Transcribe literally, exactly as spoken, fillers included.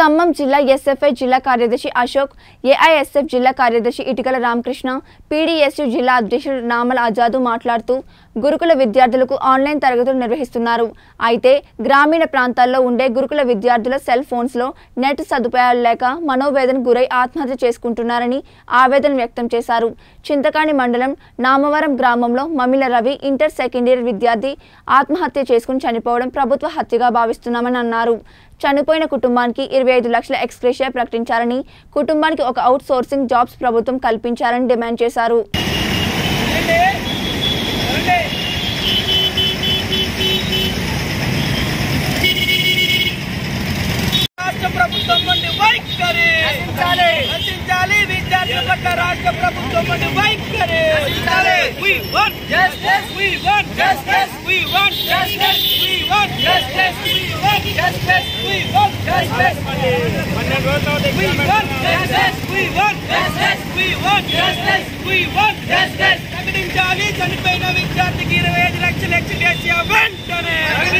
खम्मम जिला एसएफआई जिला कार्यदर्शी अशोक, एआईएसएफ जिला कार्यदर्शी इटिकल रामकृष्ण, पीडीएसयू जिला अध्यक्षुడు నామల ఆజాద్ మాట్లాడుతూ గురుకుల విద్యార్థులకు ఆన్లైన్ తరగతులు నిర్వహిస్తున్నారు. అయితే గ్రామీణ ప్రాంతాల్లో ఉండే గురుకుల విద్యార్థుల సెల్ ఫోన్స్ లో నెట్ సదుపాయాలు లేక మనోవేదనకు గురై ఆత్మహత్య చేసుకుంటున్నారని ఆవేదన వ్యక్తం చేశారు. చింతకాణి మండలం నామవరం గ్రామంలో Mamila Ravi inter second year విద్యార్థి ఆత్మహత్య చేసుకుని చనిపోవడం ప్రభుత్వ హత్యగా భావిస్తున్నామని అన్నారు. చనిపోయిన కుటుంబానికి ఇరవై ఐదు లక్షల ఎక్స్‌గ్రేషియా ప్రకటించాలని, కుటుంబానికి ఒక అవుట్ సోర్సింగ్ జాబ్స్ ప్రభుత్వం కల్పించాలని డిమాండ్ చేశారు. చనిపోయిన విద్యార్థికి ఇరవై ఐదు లక్షలు ఎక్స్‌గ్రేషియా వెంటనే